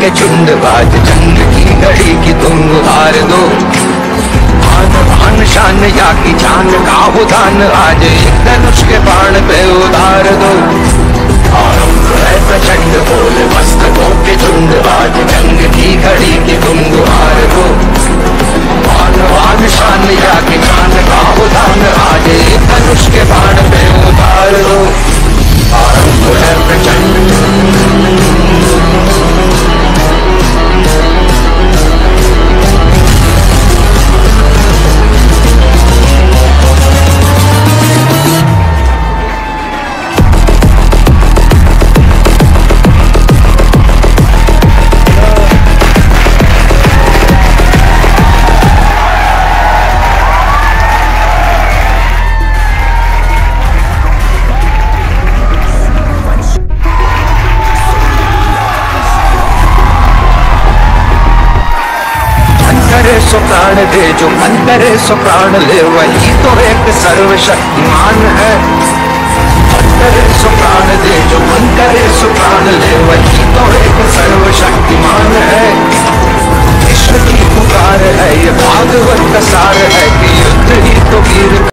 के झुंड बाज चंद की घड़ी की तुम हार दो आन आन शान या की जान का उदान आज एक धनुष के बाण पे उतार दो और प्रचंड बोल मस्तकों के झुंड बाज चंद की घड़ी की तुम हार दो आन आन शान या की जान का उदान आज एक धनुष के बाण पे उतार दो और प्रचंड सो प्राण दे जो अंतरे सो प्राण ले वही तो एक सर्वशक्तिमान है। अंतरे सो प्राण दे जो अंतरे सो प्राण ले वही तो एक सर्वशक्ति